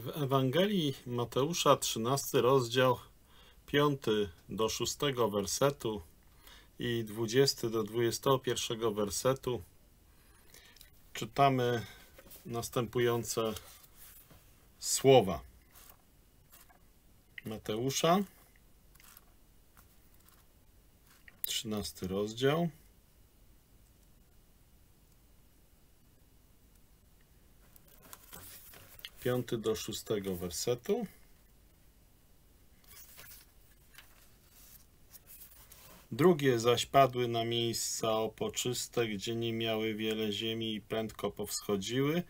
W Ewangelii Mateusza, 13 rozdział, 5 do 6 wersetu i 20 do 21 wersetu czytamy następujące słowa. Mateusza, 13 rozdział, 5 do 6 wersetu. Drugie zaś padły na miejsca opoczyste, gdzie nie miały wiele ziemi i prędko powschodziły,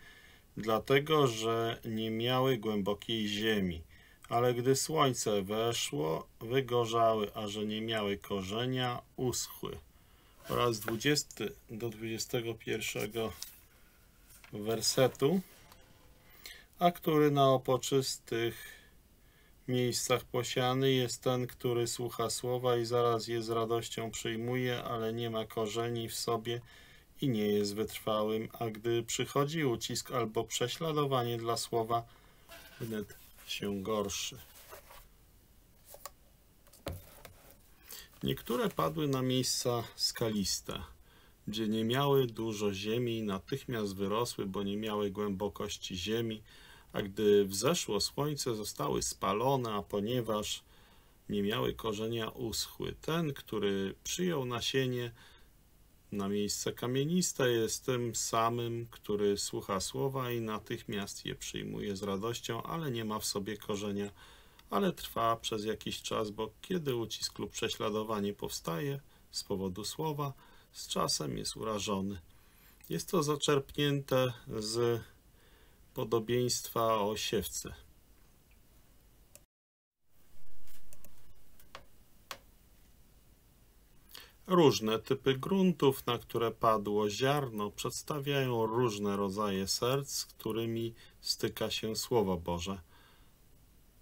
dlatego że nie miały głębokiej ziemi. Ale gdy słońce weszło, wygorzały, a że nie miały korzenia, uschły. Oraz 20 do 21 wersetu. A który na opoczystych miejscach posiany jest ten, który słucha słowa i zaraz je z radością przyjmuje, ale nie ma korzeni w sobie i nie jest wytrwałym, a gdy przychodzi ucisk albo prześladowanie dla słowa, wnet się gorszy. Niektóre padły na miejsca skaliste, gdzie nie miały dużo ziemi, natychmiast wyrosły, bo nie miały głębokości ziemi, a gdy wzeszło słońce, zostały spalone, a ponieważ nie miały korzenia, uschły. Ten, który przyjął nasienie na miejsce kamieniste, jest tym samym, który słucha słowa i natychmiast je przyjmuje z radością, ale nie ma w sobie korzenia, ale trwa przez jakiś czas, bo kiedy ucisk lub prześladowanie powstaje z powodu słowa, z czasem jest urażony. Jest to zaczerpnięte z podobieństwa o siewcy. Różne typy gruntów, na które padło ziarno, przedstawiają różne rodzaje serc, z którymi styka się Słowo Boże.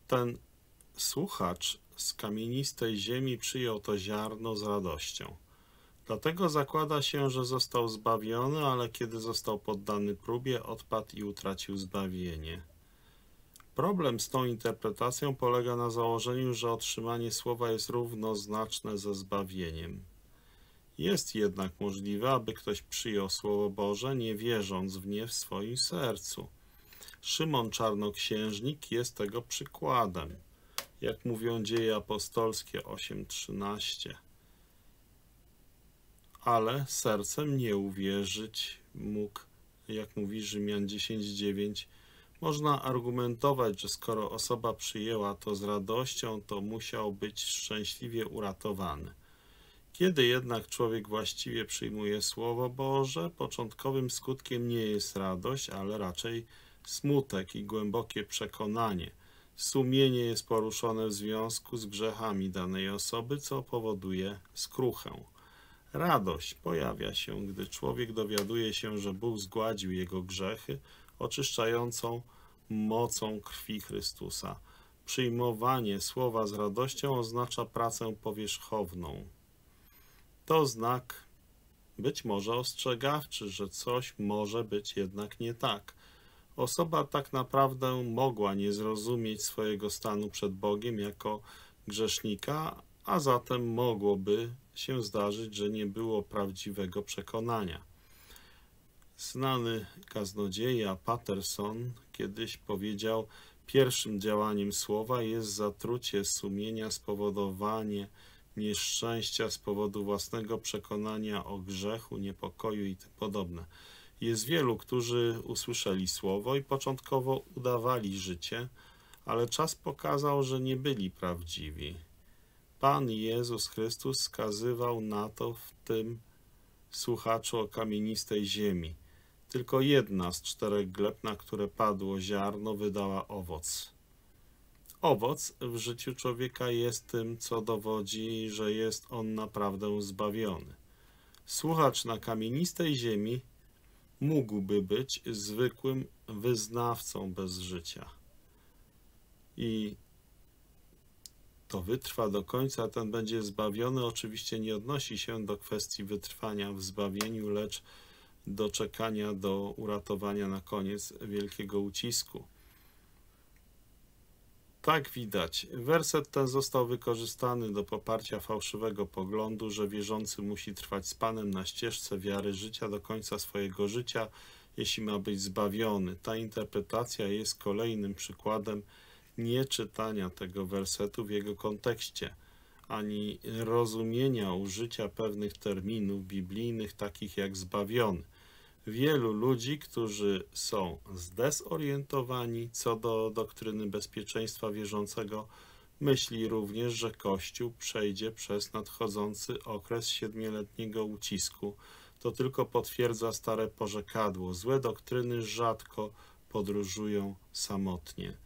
Ten słuchacz z kamienistej ziemi przyjął to ziarno z radością. Dlatego zakłada się, że został zbawiony, ale kiedy został poddany próbie, odpadł i utracił zbawienie. Problem z tą interpretacją polega na założeniu, że otrzymanie słowa jest równoznaczne ze zbawieniem. Jest jednak możliwe, aby ktoś przyjął Słowo Boże, nie wierząc w nie w swoim sercu. Szymon Czarnoksiężnik jest tego przykładem, jak mówią Dzieje Apostolskie 8:13. Ale sercem nie uwierzyć mógł, jak mówi Rzymian 10:9. Można argumentować, że skoro osoba przyjęła to z radością, to musiał być szczęśliwie uratowany. Kiedy jednak człowiek właściwie przyjmuje Słowo Boże, początkowym skutkiem nie jest radość, ale raczej smutek i głębokie przekonanie. Sumienie jest poruszone w związku z grzechami danej osoby, co powoduje skruchę. Radość pojawia się, gdy człowiek dowiaduje się, że Bóg zgładził jego grzechy oczyszczającą mocą krwi Chrystusa. Przyjmowanie słowa z radością oznacza pracę powierzchowną. To znak być może ostrzegawczy, że coś może być jednak nie tak. Osoba tak naprawdę mogła nie zrozumieć swojego stanu przed Bogiem jako grzesznika, a zatem mogłoby się zdarzyć, że nie było prawdziwego przekonania. Znany kaznodzieja Paterson kiedyś powiedział: pierwszym działaniem słowa jest zatrucie sumienia, spowodowanie nieszczęścia z powodu własnego przekonania o grzechu, niepokoju i tym podobne. Jest wielu, którzy usłyszeli słowo i początkowo udawali życie, ale czas pokazał, że nie byli prawdziwi. Pan Jezus Chrystus wskazywał na to w tym słuchaczu o kamienistej ziemi. Tylko jedna z 4 gleb, na które padło ziarno, wydała owoc. Owoc w życiu człowieka jest tym, co dowodzi, że jest on naprawdę zbawiony. Słuchacz na kamienistej ziemi mógłby być zwykłym wyznawcą bez życia. I to wytrwa do końca, ten będzie zbawiony. Oczywiście nie odnosi się do kwestii wytrwania w zbawieniu, lecz do czekania, do uratowania na koniec wielkiego ucisku. Tak widać, werset ten został wykorzystany do poparcia fałszywego poglądu, że wierzący musi trwać z Panem na ścieżce wiary życia do końca swojego życia, jeśli ma być zbawiony. Ta interpretacja jest kolejnym przykładem nieczytania tego wersetu w jego kontekście, ani rozumienia użycia pewnych terminów biblijnych, takich jak zbawiony. Wielu ludzi, którzy są zdezorientowani co do doktryny bezpieczeństwa wierzącego, myśli również, że Kościół przejdzie przez nadchodzący okres siedmioletniego ucisku. To tylko potwierdza stare porzekadło. Złe doktryny rzadko podróżują samotnie.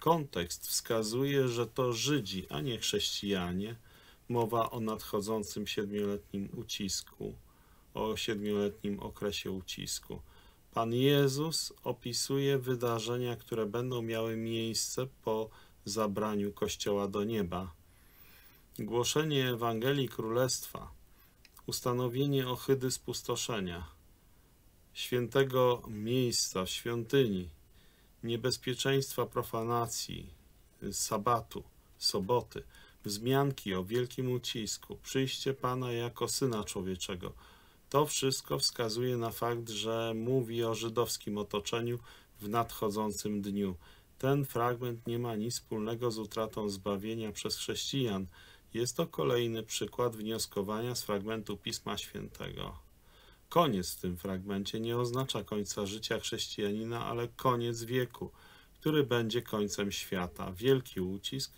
Kontekst wskazuje, że to Żydzi, a nie chrześcijanie. Mowa o nadchodzącym siedmioletnim ucisku. O siedmioletnim okresie ucisku. Pan Jezus opisuje wydarzenia, które będą miały miejsce po zabraniu Kościoła do nieba. Głoszenie Ewangelii Królestwa, ustanowienie ohydy spustoszenia, świętego miejsca w świątyni, niebezpieczeństwa profanacji, sabatu, soboty, wzmianki o wielkim ucisku, przyjście Pana jako Syna Człowieczego. To wszystko wskazuje na fakt, że mówi o żydowskim otoczeniu w nadchodzącym dniu. Ten fragment nie ma nic wspólnego z utratą zbawienia przez chrześcijan. Jest to kolejny przykład wnioskowania z fragmentu Pisma Świętego. Koniec w tym fragmencie nie oznacza końca życia chrześcijanina, ale koniec wieku, który będzie końcem świata. Wielki ucisk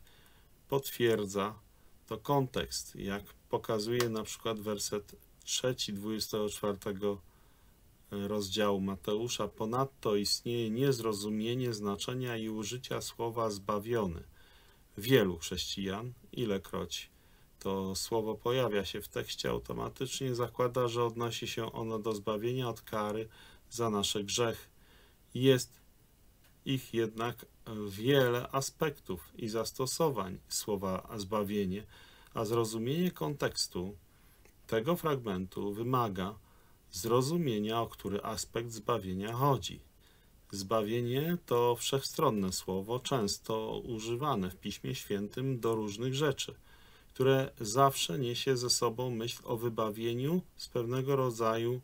potwierdza to kontekst, jak pokazuje na przykład werset 3, 24 rozdziału Mateusza. Ponadto istnieje niezrozumienie znaczenia i użycia słowa zbawiony. Wielu chrześcijan, ilekroć to słowo pojawia się w tekście, automatycznie zakłada, że odnosi się ono do zbawienia od kary za nasze grzechy. Jest ich jednak wiele aspektów i zastosowań słowa zbawienie, a zrozumienie kontekstu tego fragmentu wymaga zrozumienia, o który aspekt zbawienia chodzi. Zbawienie to wszechstronne słowo, często używane w Piśmie Świętym do różnych rzeczy, które zawsze niesie ze sobą myśl o wybawieniu z pewnego rodzaju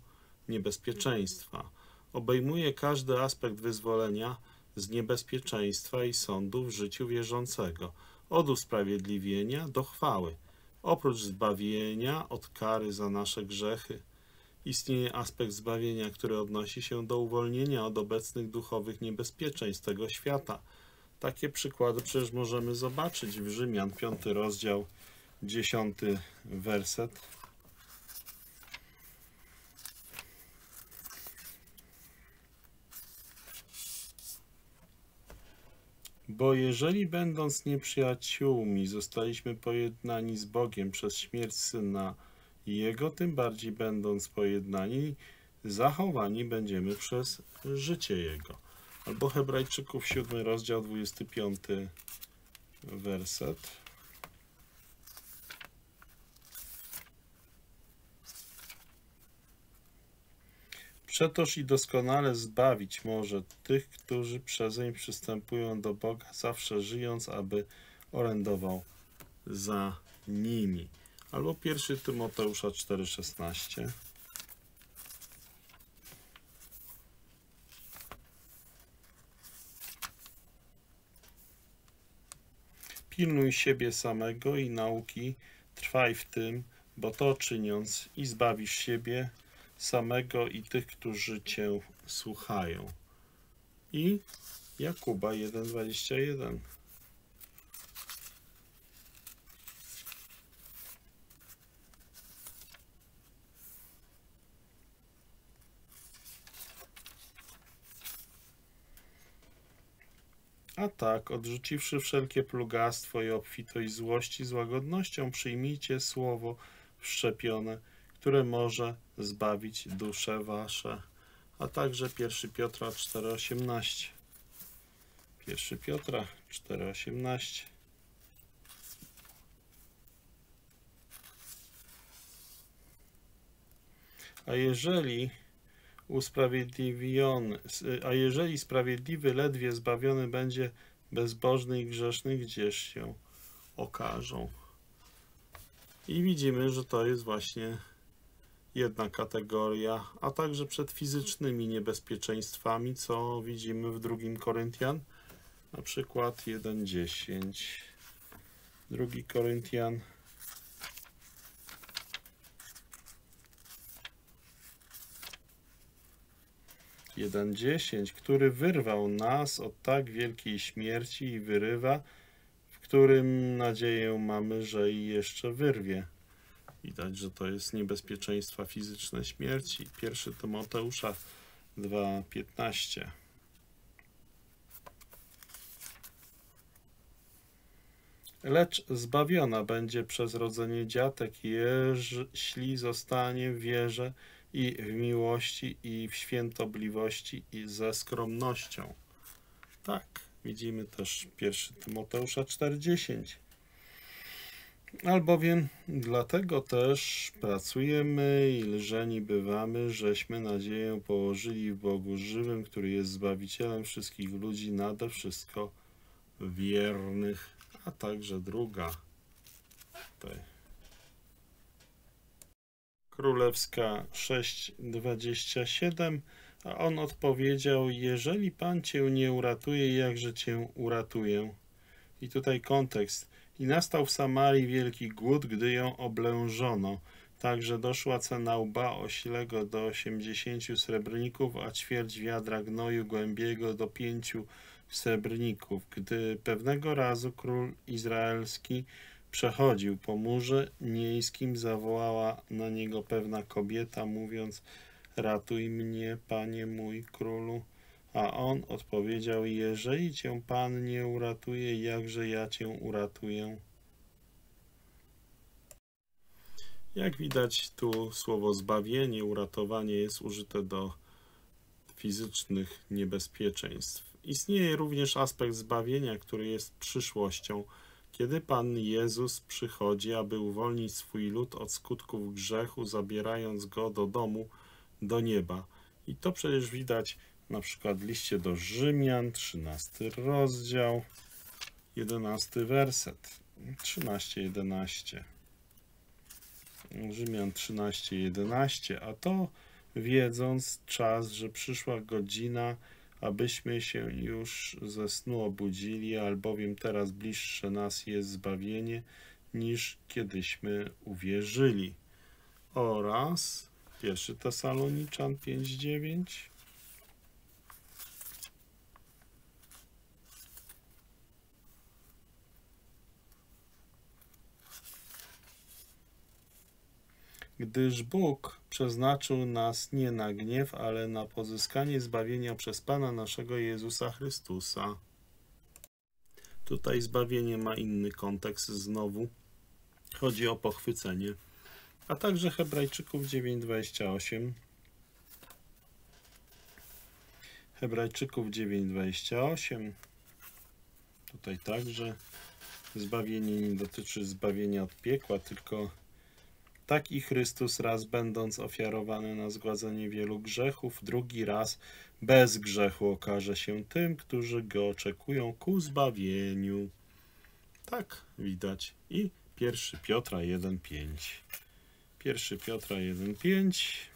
niebezpieczeństwa. Obejmuje każdy aspekt wyzwolenia z niebezpieczeństwa i sądu w życiu wierzącego, od usprawiedliwienia do chwały. Oprócz zbawienia od kary za nasze grzechy, istnieje aspekt zbawienia, który odnosi się do uwolnienia od obecnych duchowych niebezpieczeństw tego świata. Takie przykłady przecież możemy zobaczyć w Rzymian 5 rozdział 10 werset. Bo jeżeli będąc nieprzyjaciółmi zostaliśmy pojednani z Bogiem przez śmierć Syna Jego, tym bardziej będąc pojednani, zachowani będziemy przez życie Jego. Albo Hebrajczyków 7 rozdział 25 werset. Przetoż i doskonale zbawić może tych, którzy przezeń przystępują do Boga, zawsze żyjąc, aby orędował za nimi. Albo 1 Tymoteusza 4,16. Pilnuj siebie samego i nauki, trwaj w tym, bo to czyniąc i zbawisz siebie samego i tych, którzy Cię słuchają. I Jakuba 1,21. A tak, odrzuciwszy wszelkie plugastwo i obfitość złości, z łagodnością przyjmijcie słowo wszczepione, które może zbawić dusze wasze. A także 1 Piotra 4,18. 1 Piotra 4,18. A jeżeli sprawiedliwy ledwie zbawiony będzie, bezbożny i grzeszny gdzież się okażą. I widzimy, że to jest właśnie jedna kategoria, a także przed fizycznymi niebezpieczeństwami, co widzimy w 2 Koryntian, na przykład 1:10. 2 Koryntian 1:10, który wyrwał nas od tak wielkiej śmierci i wyrywa, w którym nadzieję mamy, że i jeszcze wyrwie. Widać, że to jest niebezpieczeństwa fizyczne śmierci. 1 Tymoteusza 2:15. Lecz zbawiona będzie przez rodzenie dziatek, jeśli zostanie w wierze i w miłości, i w świętobliwości, i ze skromnością. Tak, widzimy też 1 Tymoteusza 4:10. Albowiem dlatego też pracujemy i lżeni bywamy, żeśmy nadzieję położyli w Bogu żywym, który jest Zbawicielem wszystkich ludzi, nade wszystko wiernych, a także druga. Tutaj. Królewska 6:27, a on odpowiedział: jeżeli Pan cię nie uratuje, jakże cię uratuję? I tutaj kontekst. I nastał w Samarii wielki głód, gdy ją oblężono. Także doszła cena łba osilego do 80 srebrników, a ćwierć wiadra gnoju głębiego do 5 srebrników. Gdy pewnego razu król izraelski przechodził po murze miejskim, zawołała na niego pewna kobieta, mówiąc: ratuj mnie, panie mój królu. A on odpowiedział: jeżeli cię Pan nie uratuje, jakże ja cię uratuję? Jak widać, tu słowo zbawienie, uratowanie jest użyte do fizycznych niebezpieczeństw. Istnieje również aspekt zbawienia, który jest przyszłością, kiedy Pan Jezus przychodzi, aby uwolnić swój lud od skutków grzechu, zabierając go do domu, do nieba. I to przecież widać na przykład w liście do Rzymian, 13 rozdział, 11 werset, 13:11. Rzymian 13:11, a to wiedząc czas, że przyszła godzina, abyśmy się już ze snu obudzili, albowiem teraz bliższe nas jest zbawienie, niż kiedyśmy uwierzyli. Oraz 1 Tesaloniczan 5:9. Gdyż Bóg przeznaczył nas nie na gniew, ale na pozyskanie zbawienia przez Pana naszego Jezusa Chrystusa. Tutaj zbawienie ma inny kontekst znowu. Chodzi o pochwycenie. A także Hebrajczyków 9:28. Hebrajczyków 9:28. Tutaj także zbawienie nie dotyczy zbawienia od piekła, tylko tak i Chrystus raz będąc ofiarowany na zgładzenie wielu grzechów, drugi raz bez grzechu okaże się tym, którzy go oczekują, ku zbawieniu. Tak widać. I 1 Piotra 1:5. 1 Piotra 1:5.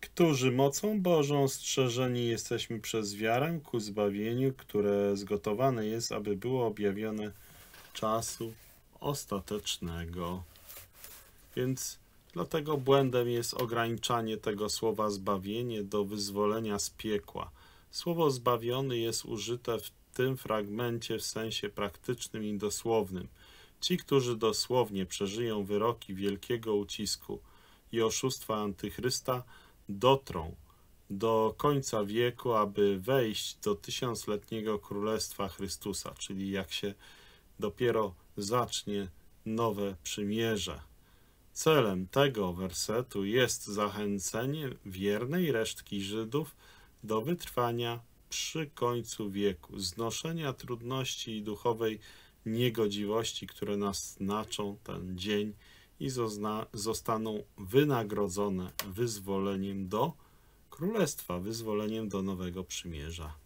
Którzy mocą Bożą strzeżeni jesteśmy przez wiarę ku zbawieniu, które zgotowane jest, aby było objawione czasu ostatecznego. Więc dlatego błędem jest ograniczanie tego słowa zbawienie do wyzwolenia z piekła. Słowo zbawiony jest użyte w tym fragmencie w sensie praktycznym i dosłownym. Ci, którzy dosłownie przeżyją wyroki wielkiego ucisku i oszustwa antychrysta, dotrą do końca wieku, aby wejść do 1000-letniego Królestwa Chrystusa, czyli jak się dopiero zacznie nowe przymierze. Celem tego wersetu jest zachęcenie wiernej resztki Żydów do wytrwania przy końcu wieku, znoszenia trudności i duchowej niegodziwości, które naznaczą ten dzień i zostaną wynagrodzone wyzwoleniem do Królestwa, wyzwoleniem do Nowego Przymierza.